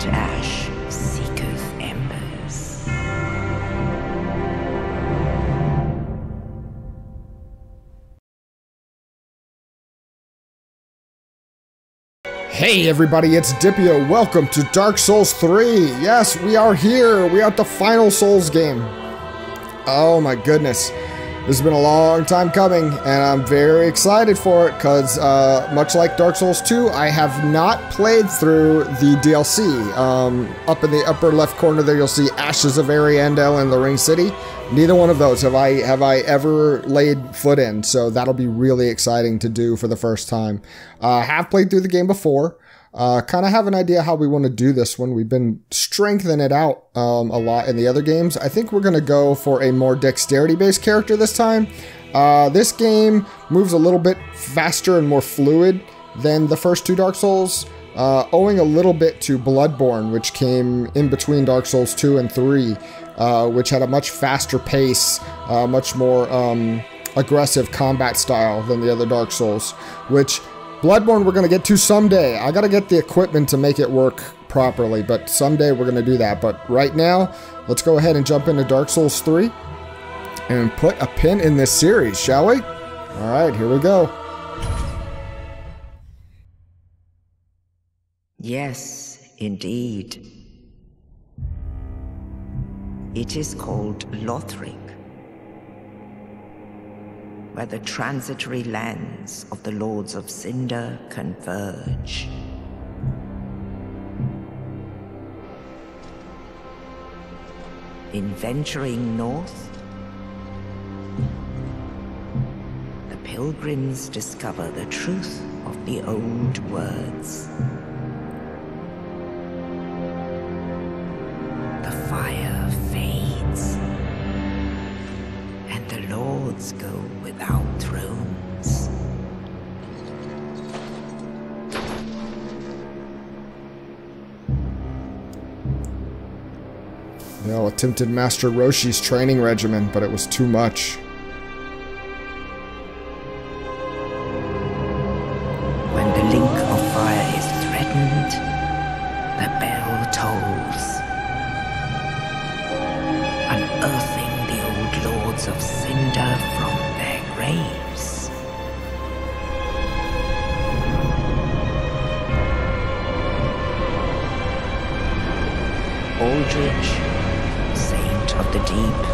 that ash seeketh embers. Hey everybody, it's Dipio. Welcome to Dark Souls 3. Yes, we are here. We are at the final Souls game. Oh my goodness. This has been a long time coming, and I'm very excited for it because, much like Dark Souls 2, I have not played through the DLC. Up in the upper left corner there, you'll see Ashes of Ariandel and the Ringed City. Neither one of those have I ever laid foot in, so that'll be really exciting to do for the first time. I have played through the game before. Kind of have an idea how we want to do this one. We've been strengthening it out a lot in the other games. I think we're going to go for a more dexterity-based character this time. This game moves a little bit faster and more fluid than the first two Dark Souls, owing a little bit to Bloodborne, which came in between Dark Souls 2 and 3, which had a much faster pace, much more aggressive combat style than the other Dark Souls, which... Bloodborne we're going to get to someday. I got to get the equipment to make it work properly, but someday we're going to do that. But right now, let's go ahead and jump into Dark Souls 3 and put a pin in this series, shall we? All right, here we go. Yes, indeed. It is called Lothric, where the transitory lands of the Lords of Cinder converge. In venturing north, the pilgrims discover the truth of the old words. The fire fades, and the Lords go without thrones. They all attempted Master Roshi's training regimen, but it was too much. When the link of fire is threatened, the bell tolls, unearthing the old Lords of Cinder from their graves. Aldrich, Saint of the Deep.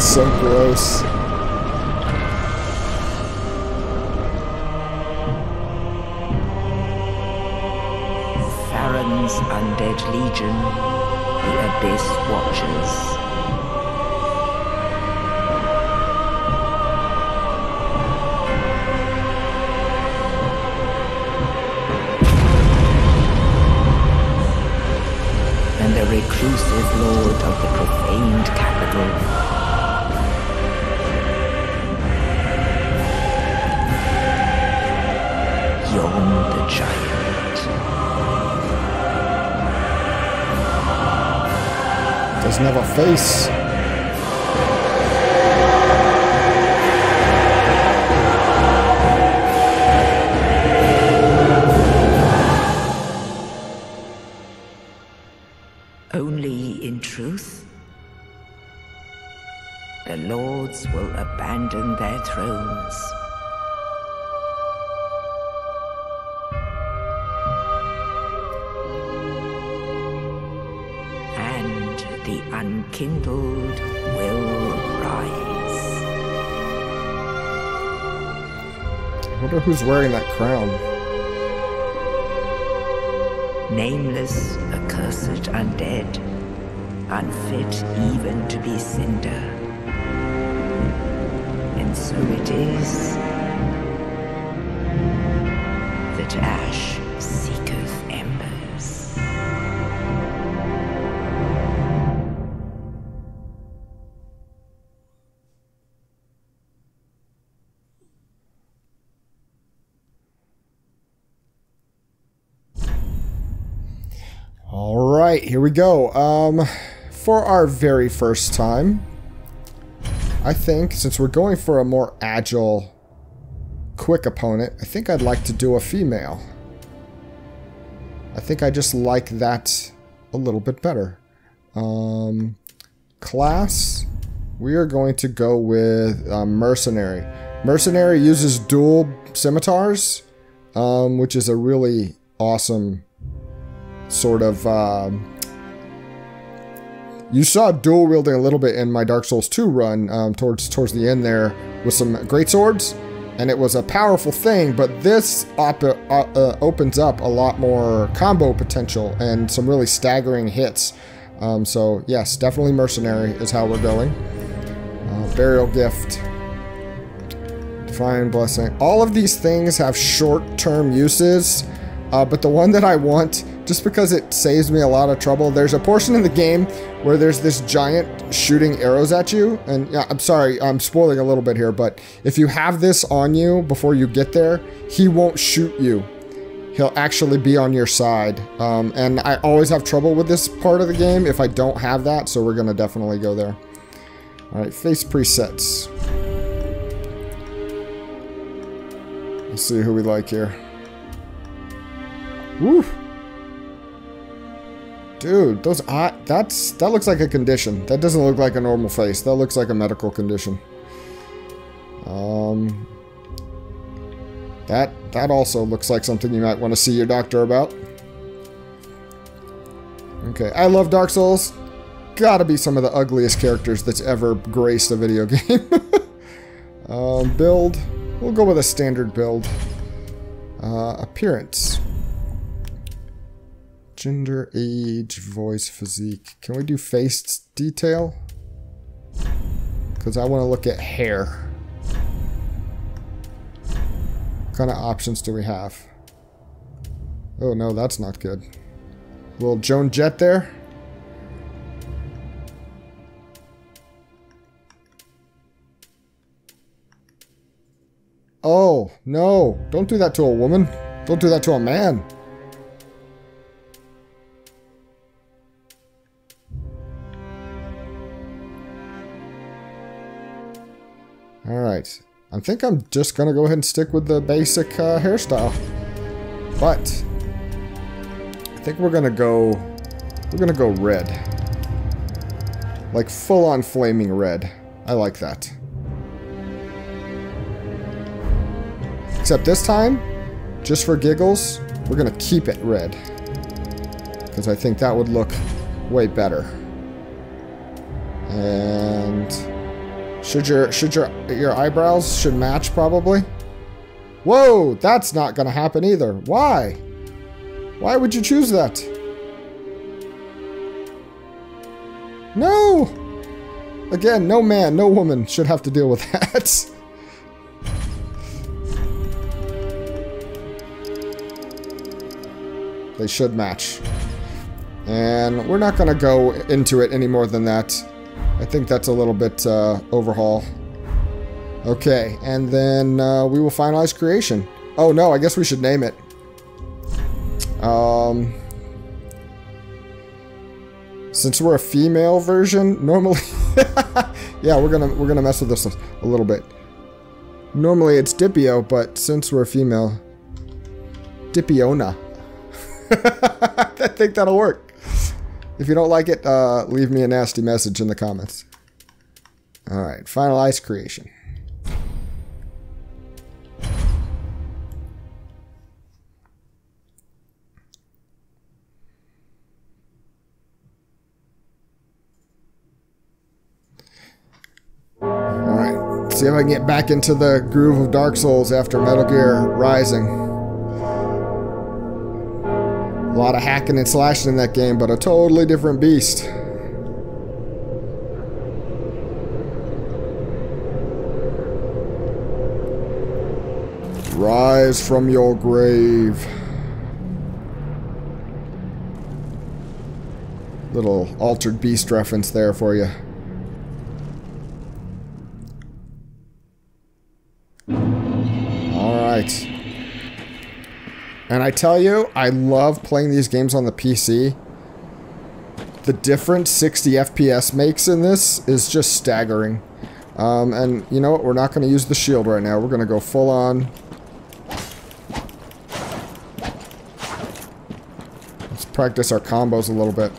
So gross. Farron's undead legion, the Abyss Watchers. Reclusive lord of the profaned capital. Yon the Giant. Doesn't have a face. Will abandon their thrones. And the unkindled will rise. I wonder who's wearing that crown. Nameless, accursed undead, unfit even to be cinder. So it is that ash seeketh embers. All right, here we go. For our very first time, I think, since we're going for a more agile, quick opponent, I think I'd like to do a female. I think I just like that a little bit better. Class, we are going to go with Mercenary. Mercenary uses dual scimitars, which is a really awesome sort of... you saw dual wielding a little bit in my Dark Souls 2 run towards the end there with some great swords, and it was a powerful thing, but this opens up a lot more combo potential and some really staggering hits. So yes, definitely Mercenary is how we're going. Burial Gift, Divine Blessing. All of these things have short-term uses, but the one that I want, just because it saves me a lot of trouble, there's a portion in the game where there's this giant shooting arrows at you, and yeah, I'm sorry, I'm spoiling a little bit here, but if you have this on you before you get there, he won't shoot you. He'll actually be on your side, and I always have trouble with this part of the game if I don't have that, so we're gonna definitely go there. All right, face presets. Let's see who we like here. Woo! Dude, those eyes, that looks like a condition. That doesn't look like a normal face. That looks like a medical condition. That also looks like something you might want to see your doctor about. Okay, I love Dark Souls. Gotta be some of the ugliest characters that's ever graced a video game. Build. We'll go with a standard build. Appearance. Gender, age, voice, physique. Can we do face detail? Because I want to look at hair. What kind of options do we have? Oh no, that's not good. Little Joan Jett there. Oh no, don't do that to a woman. Don't do that to a man. Alright, I think I'm just gonna go ahead and stick with the basic hairstyle, but I think we're gonna go red, like full-on flaming red. I like that. Except this time, just for giggles, we're gonna keep it red, because I think that would look way better. And... Should your eyebrows should match probably? Whoa, that's not gonna happen either. Why? Why would you choose that? No! Again, no man, no woman should have to deal with that. They should match. And we're not gonna go into it any more than that. I think that's a little bit overhaul. Okay, and then we will finalize creation. Oh no, I guess we should name it. Since we're a female version, normally, yeah, we're gonna mess with this a little bit. Normally it's Dipio, but since we're a female, Dipiona. I think that'll work. If you don't like it, leave me a nasty message in the comments. Alright, finalize creation. Alright, see if I can get back into the groove of Dark Souls after Metal Gear Rising. A lot of hacking and slashing in that game, but a totally different beast. Rise from your grave. Little Altered Beast reference there for you. Alright. And I tell you, I love playing these games on the PC. The difference 60 FPS makes in this is just staggering. And you know what? We're not going to use the shield right now. We're going to go full on. Let's practice our combos a little bit.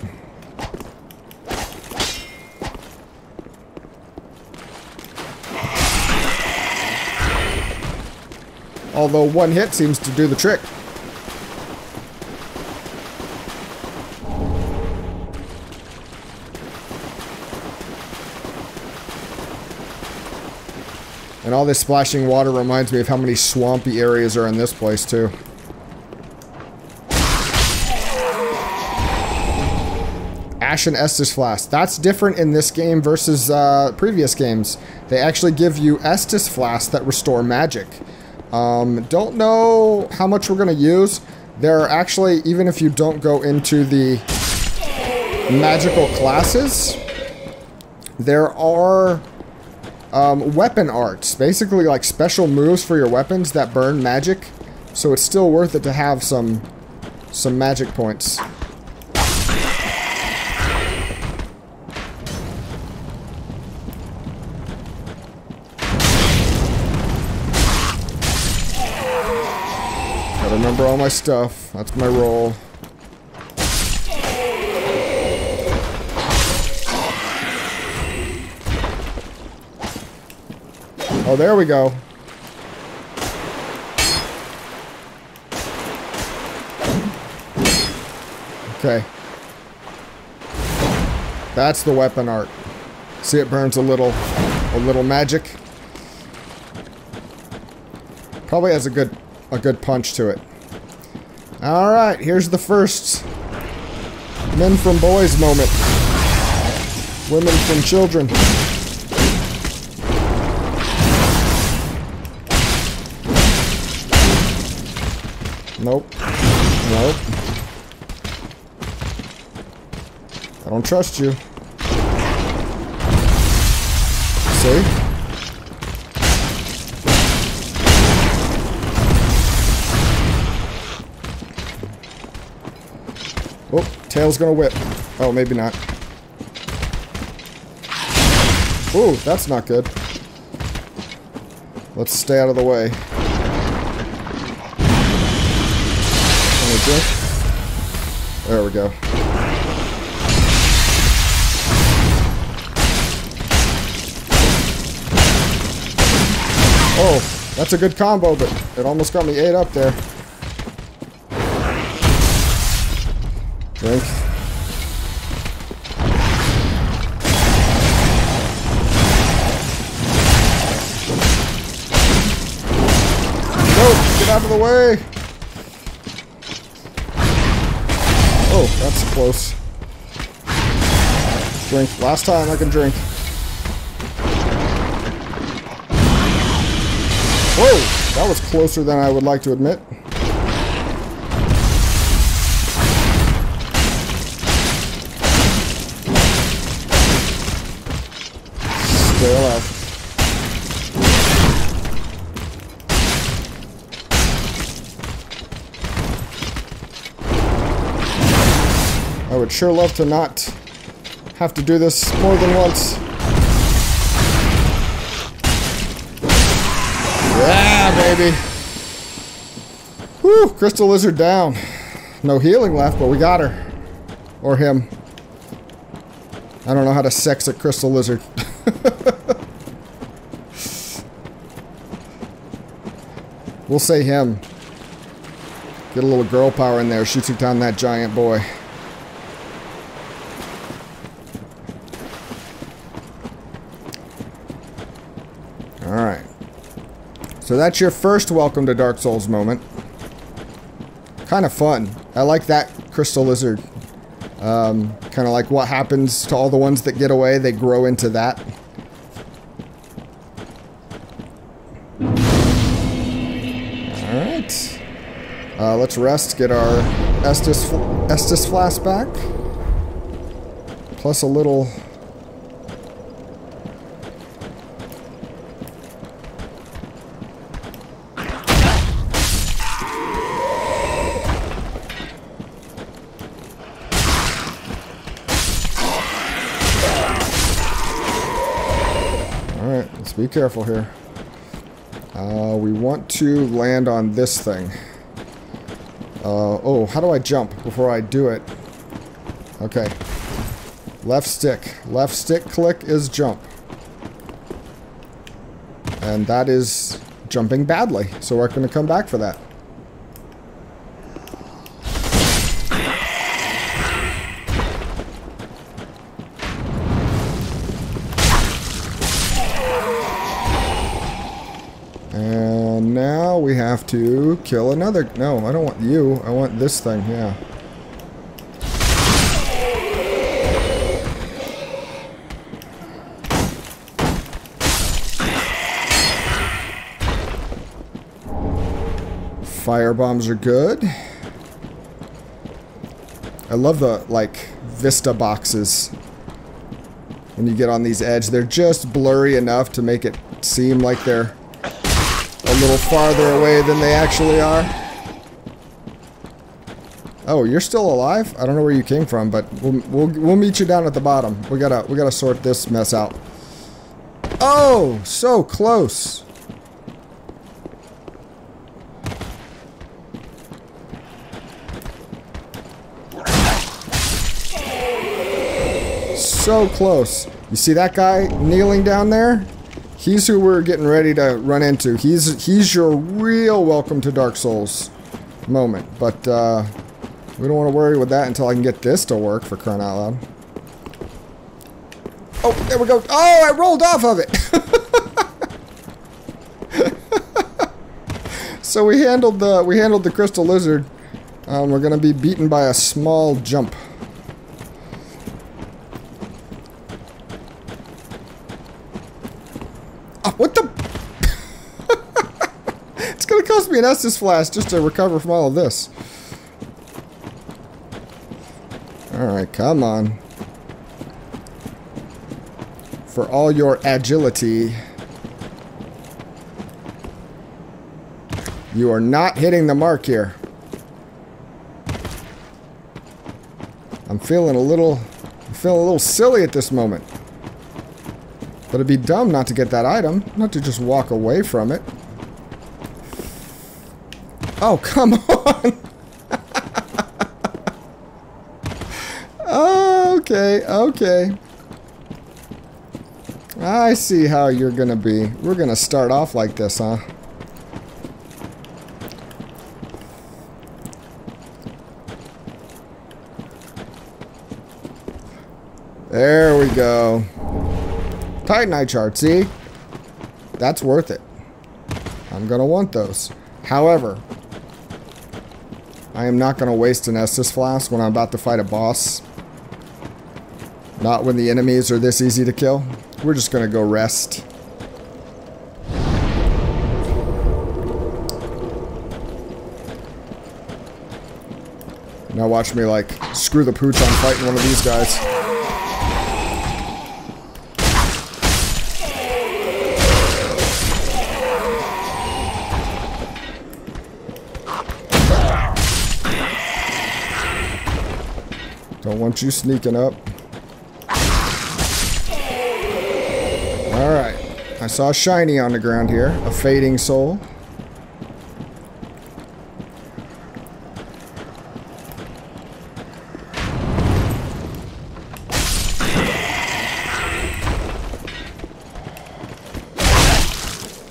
Although one hit seems to do the trick. And all this splashing water reminds me of how many swampy areas are in this place, too. Ashen Estus Flask. That's different in this game versus previous games. They actually give you Estus Flasks that restore magic. Don't know how much we're going to use. There are actually, even if you don't go into the magical classes, there are... weapon arts, basically like special moves for your weapons that burn magic, so it's still worth it to have some magic points. Gotta remember all my stuff. That's my roll. Oh, there we go. Okay. That's the weapon art. See, it burns a little magic. Probably has a good punch to it. All right, here's the first men from boys moment. Women from children. Nope. Nope. I don't trust you. See? Oh, tail's gonna whip. Oh, maybe not. Ooh, that's not good. Let's stay out of the way. There we go. Oh, that's a good combo, but it almost got me ate up there. Drink. Nope, get out of the way! Oh, that's close. Drink. Last time I can drink. Whoa! That was closer than I would like to admit. Stay alive. I would sure love to not have to do this more than once. Yeah, baby. Whew, Crystal Lizard down. No healing left, but we got her. Or him. I don't know how to sex a Crystal Lizard. We'll say him. Get a little girl power in there. Shoots you down that giant boy. So that's your first welcome to Dark Souls moment. Kind of fun. I like that Crystal Lizard. Kind of like what happens to all the ones that get away, they grow into that. Alright. Let's rest, get our Estus Flask back. Plus a little... Be careful here. We want to land on this thing. Oh, how do I jump before I do it? Okay. Left stick. Left stick click is jump. And that is jumping badly, so we're going to come back for that. And now we have to kill another... No, I don't want you. I want this thing, yeah. Fire bombs are good. I love the, like, vista boxes. When you get on these edges, they're just blurry enough to make it seem like they're a little farther away than they actually are. Oh, you're still alive? I don't know where you came from, but we'll meet you down at the bottom. We gotta sort this mess out. Oh, so close. So close. You see that guy kneeling down there? He's who we're getting ready to run into. He's your real welcome to Dark Souls moment. But we don't want to worry with that until I can get this to work, for crying out loud. Oh, there we go. Oh, I rolled off of it. So we handled the crystal lizard. We're gonna be beaten by a small jump. What the? It's gonna cost me an Estus Flask just to recover from all of this. Alright, come on. For all your agility. You are not hitting the mark here. I'm feeling a little silly at this moment. But it'd be dumb not to get that item, not to just walk away from it. Oh, come on! Okay, okay. I see how you're gonna be. We're gonna start off like this, huh? There we go. Titanite shard, see? That's worth it. I'm gonna want those. However, I am not gonna waste an Estus Flask when I'm about to fight a boss. Not when the enemies are this easy to kill. We're just gonna go rest. Now watch me, like, screw the pooch on fighting one of these guys. Don't want you sneaking up. Alright. I saw a shiny on the ground here. A fading soul.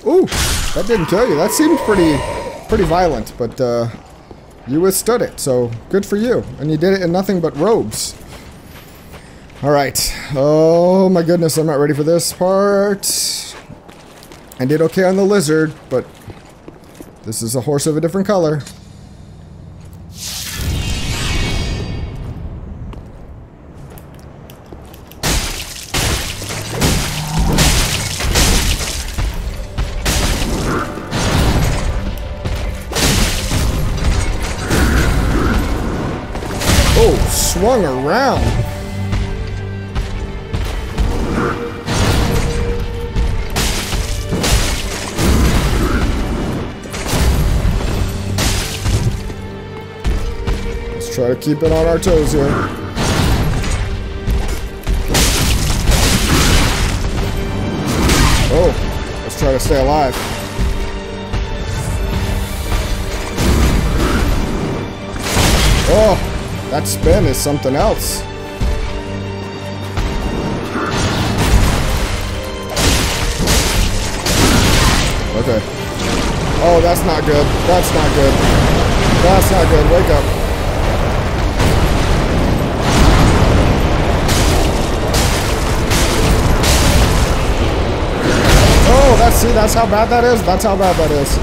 Ooh! That didn't kill you. That seemed pretty violent, but you withstood it, so good for you. And you did it in nothing but robes. Alright. Oh my goodness, I'm not ready for this part. I did okay on the lizard, but this is a horse of a different color. Swung around. Let's try to keep it on our toes here. Oh, let's try to stay alive. Oh, that spin is something else. Okay. Oh, that's not good. That's not good. That's not good. Wake up. Oh, that's, see, that's how bad that is. That's how bad that is.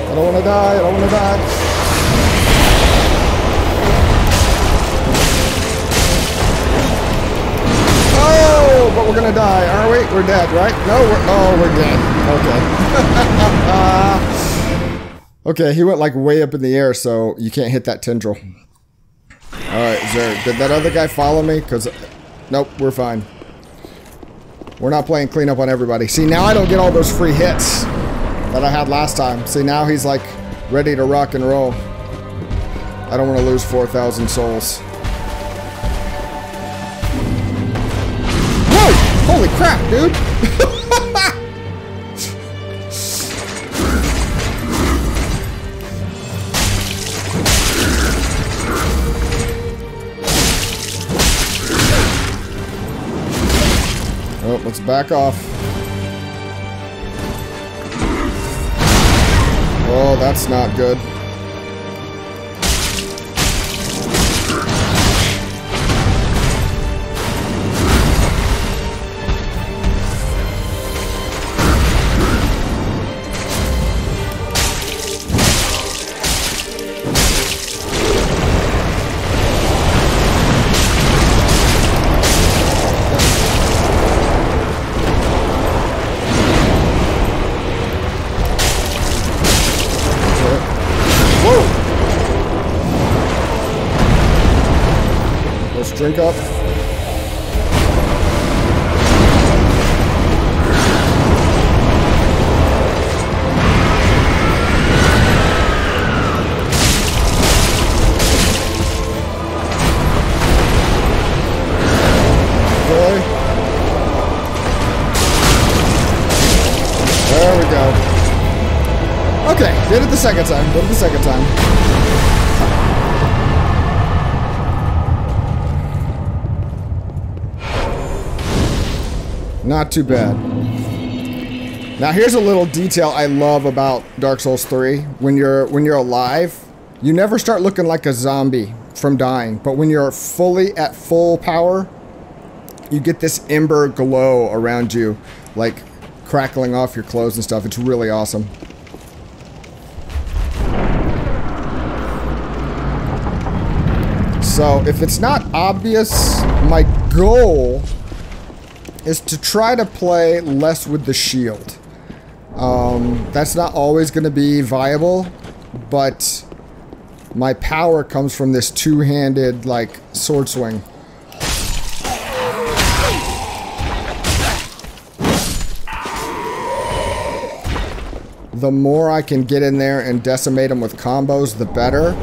I don't want to die. I don't want to die. But we're gonna die, are we? We're dead, right? No, we're dead. Okay. Okay, he went like way up in the air, so you can't hit that tendril. Alright, Zerg. Did that other guy follow me? Because, nope, we're fine. We're not playing cleanup on everybody. See, now I don't get all those free hits that I had last time. See, now he's like ready to rock and roll. I don't want to lose 4,000 souls. Holy crap, dude! Oh, let's back off. Oh, that's not good. Drink up. There we go. Okay, did it the second time. Did it the second time. Not too bad. Now here's a little detail I love about Dark Souls 3. When you're alive, you never start looking like a zombie from dying. But when you're fully at full power, you get this ember glow around you, like crackling off your clothes and stuff. It's really awesome. So if it's not obvious, my goal is to try to play less with the shield. That's not always going to be viable, but my power comes from this two-handed, like, sword swing. The more I can get in there and decimate them with combos, the better.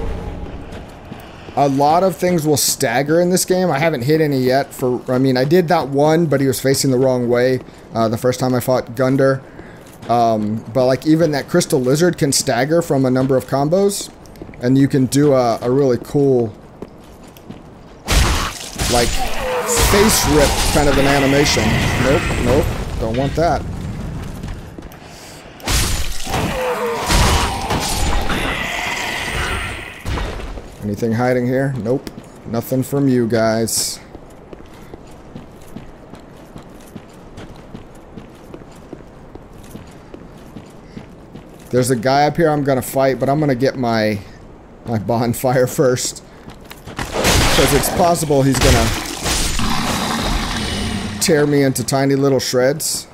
A lot of things will stagger in this game. I haven't hit any yet. I mean, I did that one, but he was facing the wrong way the first time I fought Gundyr. But like even that crystal lizard can stagger from a number of combos, and you can do a really cool, like, face rip kind of an animation. Nope, nope, don't want that. Anything hiding here? Nope. Nothing from you guys. There's a guy up here I'm gonna fight, but I'm gonna get my bonfire first. Because it's possible he's gonna tear me into tiny little shreds.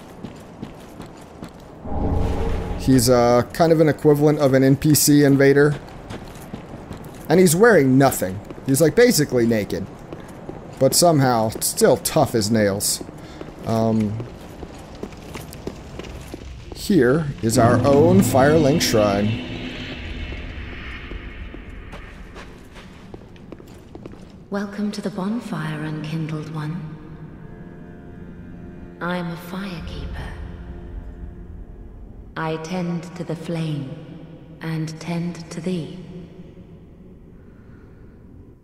He's kind of an equivalent of an NPC invader. And he's wearing nothing. He's like basically naked, but somehow still tough as nails. Here is our own Firelink Shrine. Welcome to the bonfire, Unkindled One. I'm a firekeeper, I tend to the flame, and tend to thee.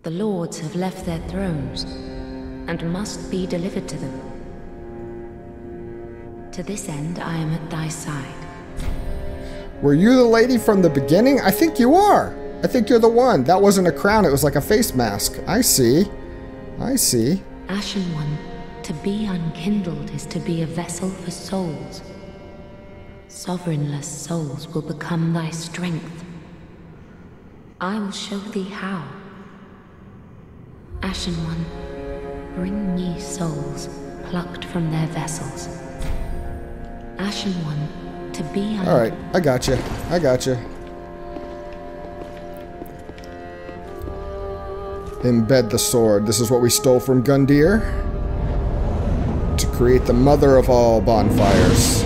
The lords have left their thrones, and must be delivered to them. To this end, I am at thy side. Were you the lady from the beginning? I think you are. I think you're the one. That wasn't a crown, it was like a face mask. I see. I see. Ashen One, to be unkindled is to be a vessel for souls. Sovereignless souls will become thy strength. I will show thee how. Ashen One, bring ye souls plucked from their vessels. Ashen One, to be all right, I got you. I got you. Embed the sword. This is what we stole from Gundyr to create the mother of all bonfires.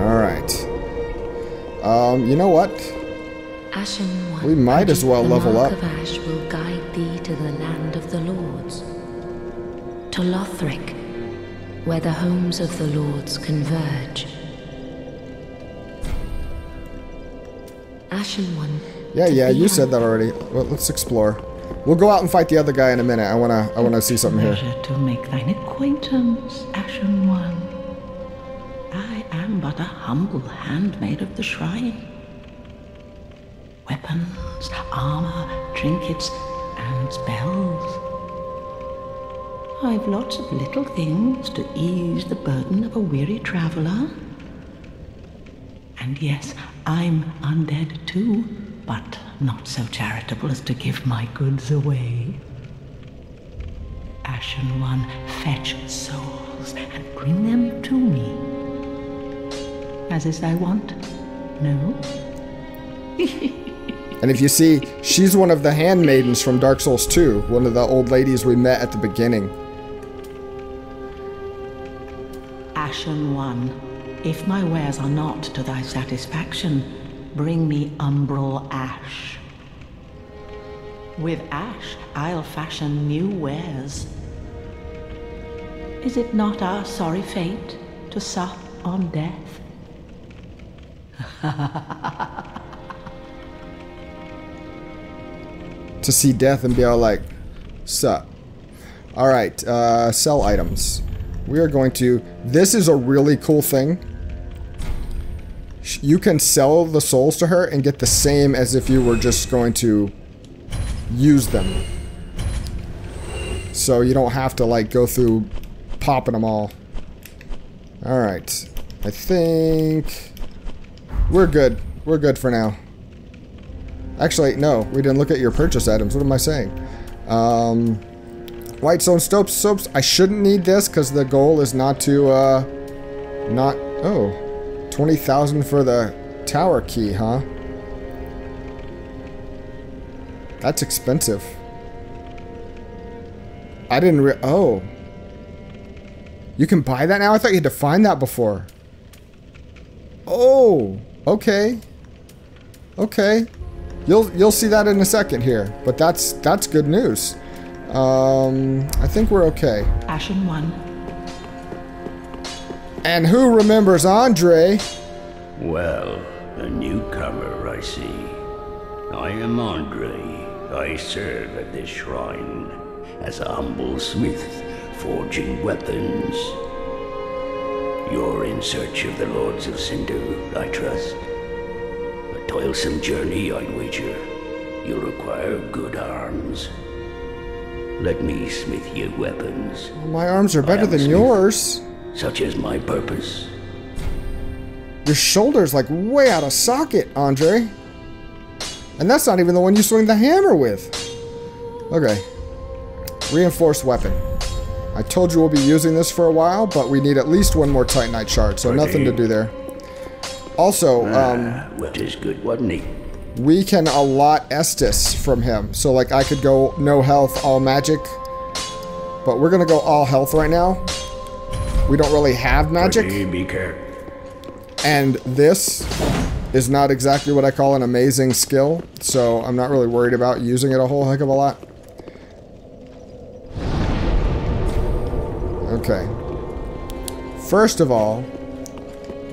All right. You know what? Ashen One, we might as well level up. The mark of ash will guide thee to the land of the lords. To Lothric, where the homes of the lords converge. Ashen One. Yeah, you said that already. Well, let's explore. We'll go out and fight the other guy in a minute. I wanna see something here. To make thine acquaintance, Ashen One. I am but a humble handmaid of the shrine. Weapons, armor, trinkets, and spells. I've lots of little things to ease the burden of a weary traveler. And yes, I'm undead too, but not so charitable as to give my goods away. Ashen One, fetch souls and bring them to me. As is thy wont, no? And if you see, she's one of the handmaidens from Dark Souls 2, one of the old ladies we met at the beginning. Ashen One, if my wares are not to thy satisfaction, bring me umbral ash. With ash, I'll fashion new wares. Is it not our sorry fate to sup on death? To see death and be all like, sup. All right, sell items. We are going to, this is a really cool thing. You can sell the souls to her and get the same as if you were just going to use them. So you don't have to like go through popping them all. All right, I think we're good. We're good for now. Actually, no, we didn't look at your purchase items. What am I saying? White stone soaps. I shouldn't need this because the goal is not to, oh, 20,000 for the tower key, huh? That's expensive. I didn't oh. You can buy that now? I thought you had to find that before. Oh, okay. Okay. You'll see that in a second here, but that's good news. I think we're okay. Ashen One. And who remembers Andre? Well, a newcomer, I see. I am Andre. I serve at this shrine as a humble smith, forging weapons. You're in search of the Lords of Cinder, I trust. Toilsome journey, I'd wager. You'll require good arms. Let me smith you weapons. Well, my arms are better than yours. Such is my purpose. Your shoulder's like way out of socket, Andre. And that's not even the one you swing the hammer with. Okay. Reinforced weapon. I told you we'll be using this for a while, but we need at least one more Titanite shard, so nothing to do there. Also, what is good, wasn't he? We can allot Estus from him. So, like, I could go no health, all magic. But we're going to go all health right now. We don't really have magic. And this is not exactly what I call an amazing skill. So, I'm not really worried about using it a whole heck of a lot. Okay. First of all,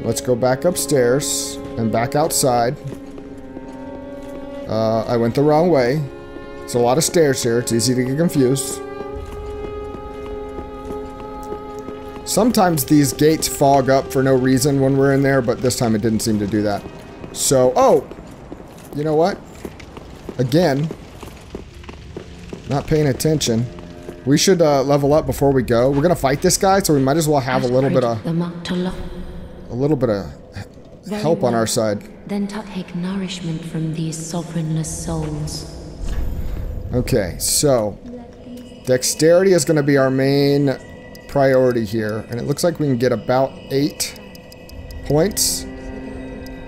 let's go back upstairs and back outside. I went the wrong way. There's a lot of stairs here. It's easy to get confused. Sometimes these gates fog up for no reason when we're in there, but this time it didn't seem to do that. So, oh! You know what? Again, not paying attention. We should level up before we go. We're gonna fight this guy, so we might as well have a little bit of help on our side. Then take nourishment from these sovereignless souls. Okay, so dexterity is gonna be our main priority here, and it looks like we can get about 8 points.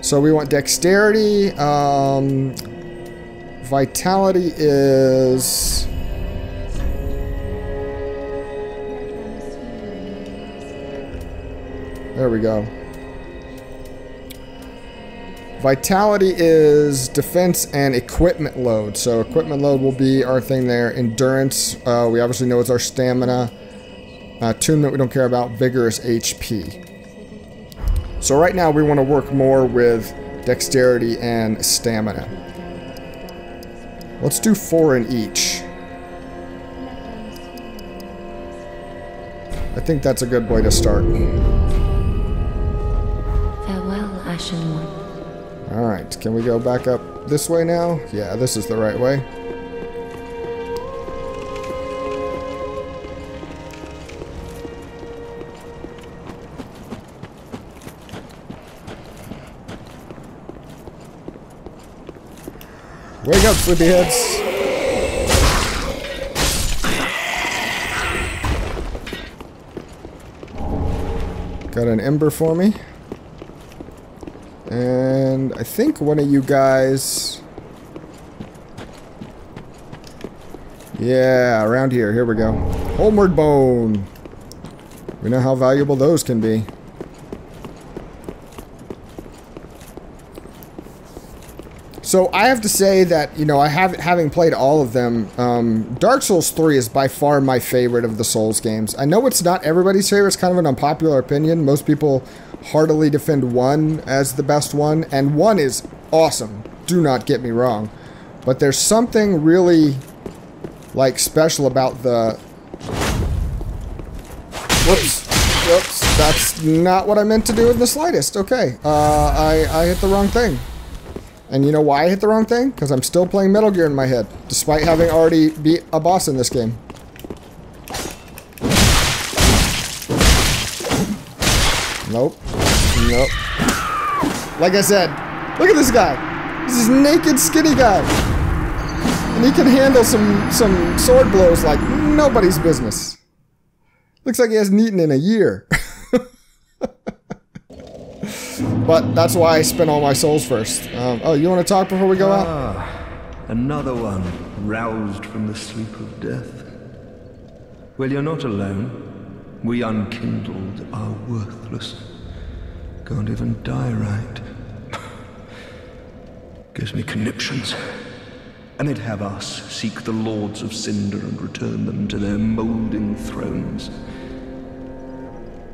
So we want dexterity. Vitality is... There we go. Vitality is defense and equipment load. So equipment load will be our thing there. Endurance, we obviously know it's our stamina. Attunement we don't care about. Vigor is HP. So right now we want to work more with dexterity and stamina. Let's do 4 in each. I think that's a good way to start. Alright, can we go back up this way now? Yeah, this is the right way. Wake up, sleepyheads! Got an ember for me. And I think one of you guys... Yeah, around here. Here we go. Homeward Bone. We know how valuable those can be. So I have to say that, you know, having played all of them, Dark Souls 3 is by far my favorite of the Souls games. I know it's not everybody's favorite. It's kind of an unpopular opinion. Most people heartily defend 1 as the best one, and 1 is awesome. Do not get me wrong. But there's something really, like, special about the... Whoops. Whoops. That's not what I meant to do in the slightest. Okay. I hit the wrong thing. And you know why I hit the wrong thing? Because I'm still playing Metal Gear in my head, despite having already beat a boss in this game. Nope. Nope. Like I said, look at this guy. This is naked, skinny guy. And he can handle some sword blows like nobody's business. Looks like he hasn't eaten in a year. But that's why I spent all my souls first. Oh, you want to talk before we go out? Another one roused from the sleep of death. Well, you're not alone. We unkindled are worthless. Can't even die right. Gives me conniptions. And they'd have us seek the Lords of Cinder and return them to their molding thrones.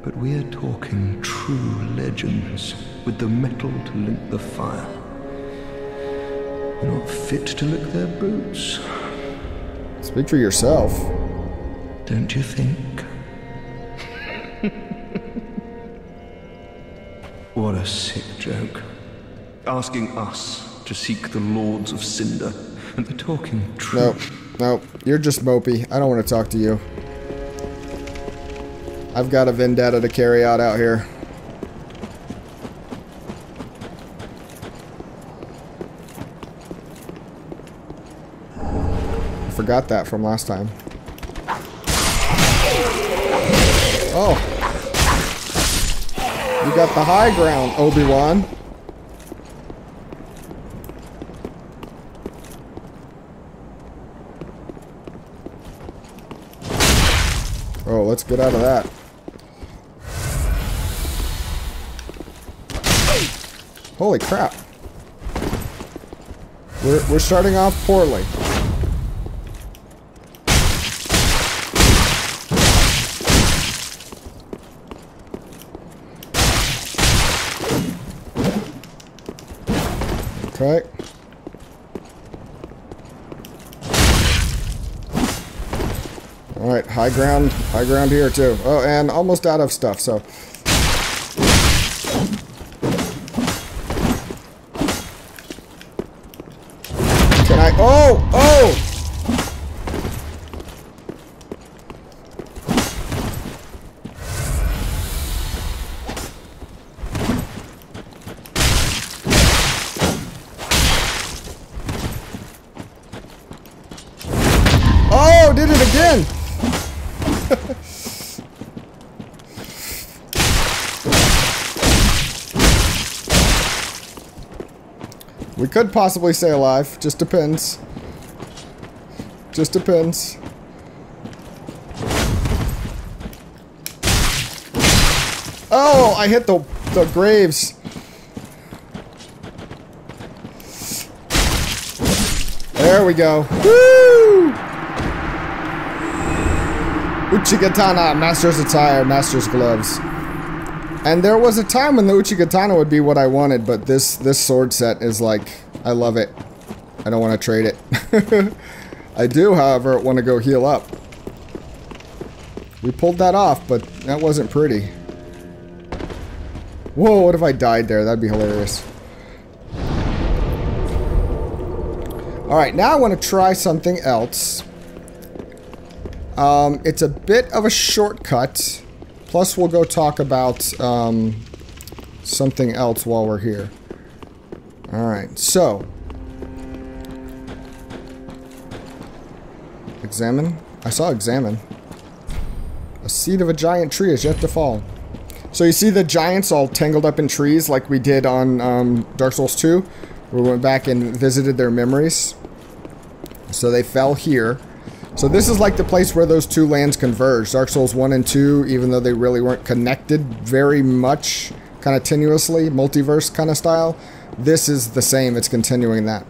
But we're talking true legends, with the metal to link the fire. We're not fit to lick their boots. Speak for yourself. Don't you think? What a sick joke. Asking us to seek the Lords of Cinder, and the talking true... No, no, you're just mopey. I don't want to talk to you. I've got a vendetta to carry out here. I forgot that from last time. Oh. You got the high ground, Obi-Wan. Oh, let's get out of that. Holy crap. We're starting off poorly. right? Alright, high ground here too. Oh, and almost out of stuff, so. Can I, oh, oh! We could possibly stay alive. Just depends. Just depends. Oh, I hit the graves. There we go. Woo! Uchigatana, master's attire, master's gloves. And there was a time when the Uchigatana would be what I wanted, but this sword set is like, I love it. I don't want to trade it. I do, however, want to go heal up. We pulled that off, but that wasn't pretty. Whoa, what if I died there? That'd be hilarious. Alright, now I want to try something else. It's a bit of a shortcut. Plus, we'll go talk about something else while we're here. Alright, so. Examine? I saw examine. A seed of a giant tree is yet to fall. So you see the giants all tangled up in trees like we did on Dark Souls 2. We went back and visited their memories. So they fell here. So this is like the place where those two lands converge. Dark Souls 1 and 2, even though they really weren't connected very much, kind of tenuously, multiverse kind of style, this is the same. It's continuing that.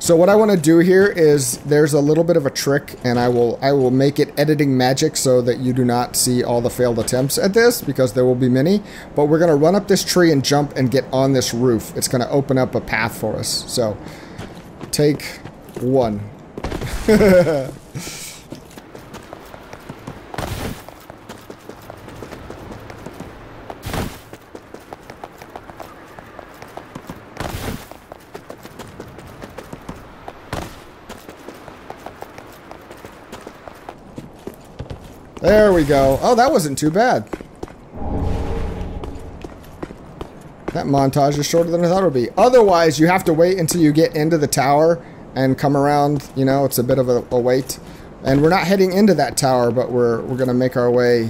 So what I want to do here is there's a little bit of a trick, and I will make it editing magic so that you do not see all the failed attempts at this, because there will be many. But we're going to run up this tree and jump and get on this roof. It's going to open up a path for us. So take one. There we go. Oh, that wasn't too bad. That montage is shorter than I thought it would be. Otherwise, you have to wait until you get into the tower and come around. You know, it's a bit of a wait. And we're not heading into that tower, but we're going to make our way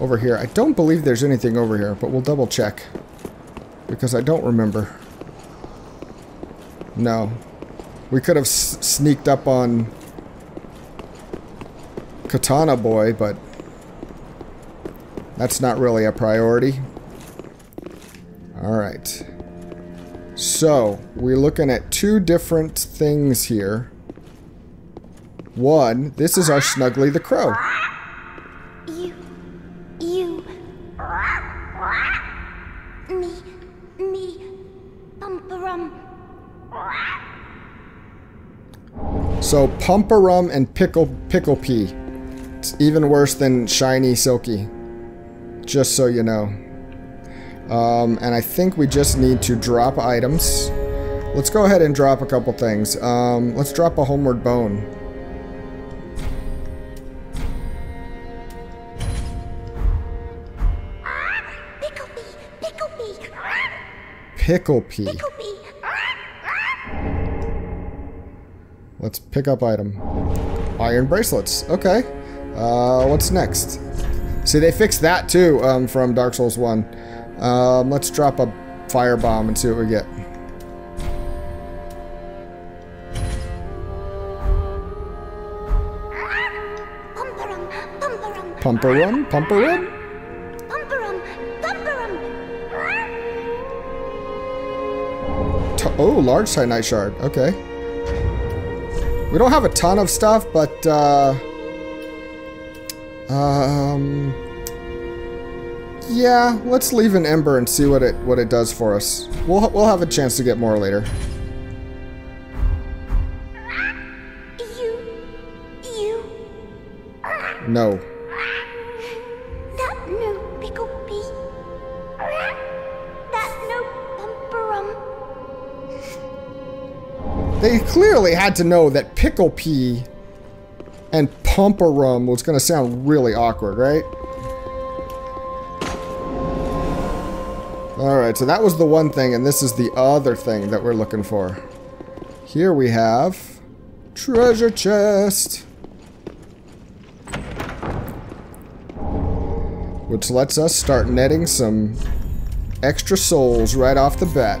over here. I don't believe there's anything over here, but we'll double check. Because I don't remember. No. We could have sneaked up on Katana Boy, but that's not really a priority. Alright. So, we're looking at two different things here. One, this is our Snuggly the Crow. You. Me. Pump-a-rum. So, Pump-a-rum and Pickle Pee. Even worse than shiny silky, just so you know. And I think we just need to drop items. Let's go ahead and drop a couple things. Let's drop a Homeward Bone. Pickle Pea. Let's pick up item. Iron bracelets. Okay. What's next? See, they fixed that too from Dark Souls 1. Let's drop a firebomb and see what we get. Pump-a-rum, Pump-a-rum. Oh, large Titanite shard. Okay. We don't have a ton of stuff, but yeah, let's leave an ember and see what it does for us. We'll have a chance to get more later. No. That no Pickle Pee. That no Pump-a-rum. They clearly had to know that Pickle Pee and Pump-a-rum was going to sound really awkward, right? Alright, so that was the one thing, and this is the other thing that we're looking for. Here we have... treasure chest! Which lets us start netting some extra souls right off the bat.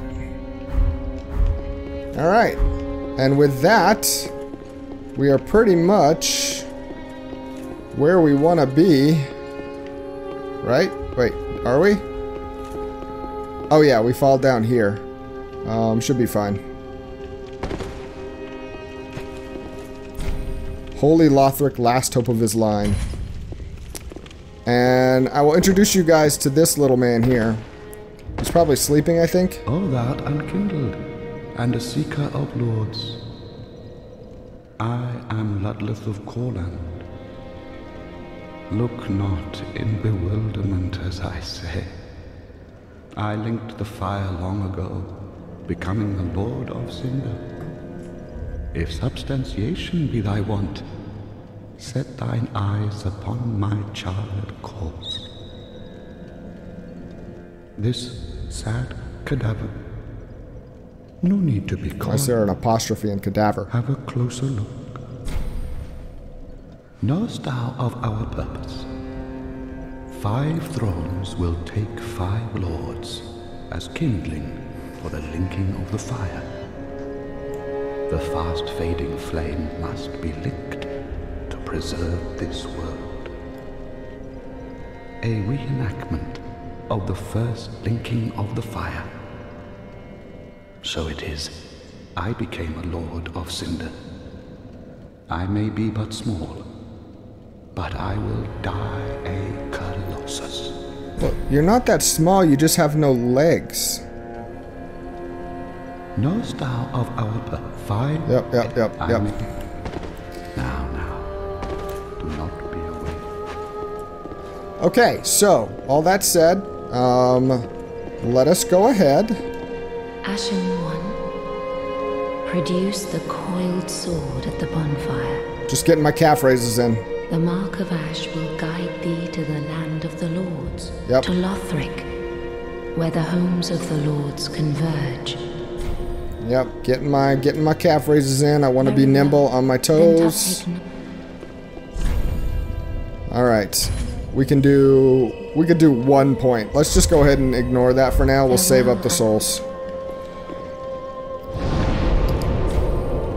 Alright, and with that, we are pretty much where we want to be. Right? Wait, are we? Oh yeah, we fall down here. Should be fine. Holy Lothric, last hope of his line. And I will introduce you guys to this little man here. He's probably sleeping, I think. All that unkindled, and a seeker of lords. I am Ludleth of Corlan. Look not in bewilderment as I say. I linked the fire long ago, becoming the Lord of Cinder. If substantiation be thy want, set thine eyes upon my charred corpse. This sad cadaver, no need to be called. Why is there an apostrophe in cadaver? Have a closer look. Knowest thou of our purpose? 5 thrones will take 5 lords, as kindling for the linking of the fire. The fast-fading flame must be licked to preserve this world. A reenactment of the first linking of the fire. So it is, I became a Lord of Cinder. I may be but small, but I will die a colossus. Look, you're not that small, you just have no legs. Knowest thou of our birth? Fine. Yep. Now. Do not be away. Okay, so, all that said, let us go ahead. Ashen One, produce the coiled sword at the bonfire. Just getting my calf raises in. The mark of ash will guide thee to the land of the lords, to Lothric, where the homes of the lords converge. Yep, getting my calf raises in. I want to be nimble on my toes. All right, we could do 1 point. Let's just go ahead and ignore that for now. We'll save up the souls.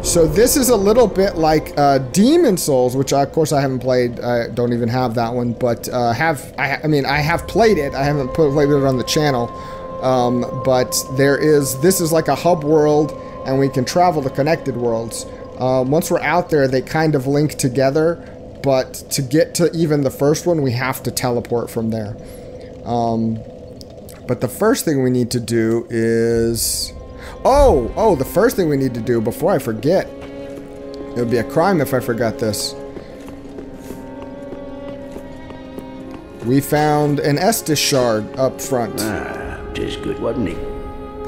So this is a little bit like Demon Souls, which of course I haven't played. I don't even have that one, but I have played it. I haven't played it on the channel, but this is like a hub world, and we can travel to connected worlds. Once we're out there, they kind of link together, but to get to even the first one, we have to teleport from there. But the first thing we need to do is... Oh, the first thing we need to do before I forget. It would be a crime if I forgot this. We found an Estus shard up front. Ah, just good, wasn't it?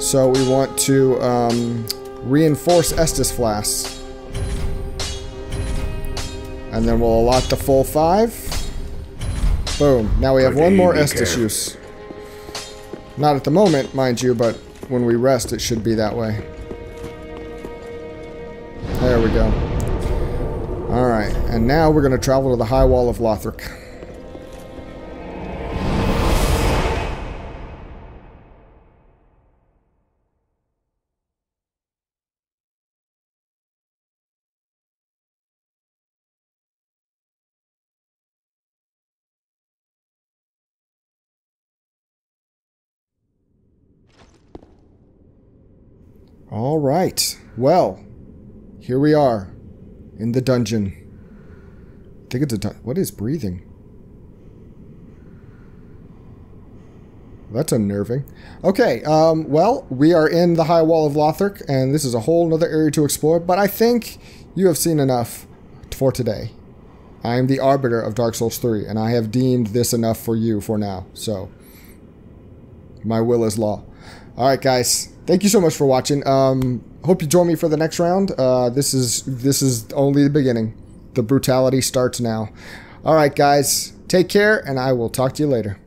So we want to reinforce Estus Flask. And then we'll allot the full 5. Boom. Now we have one more Estus use. Not at the moment, mind you, but... when we rest, it should be that way. There we go. Alright, and now we're going to travel to the High Wall of Lothric. All right, well, here we are in the dungeon. I think it's a dungeon. What is breathing? That's unnerving. Okay, well, we are in the High Wall of Lothric, and this is a whole other area to explore, but I think you have seen enough for today. I am the arbiter of Dark Souls 3, and I have deemed this enough for you for now. So, my will is law. Alright, guys. Thank you so much for watching. Hope you join me for the next round. This is only the beginning. The brutality starts now. Alright, guys. Take care, and I will talk to you later.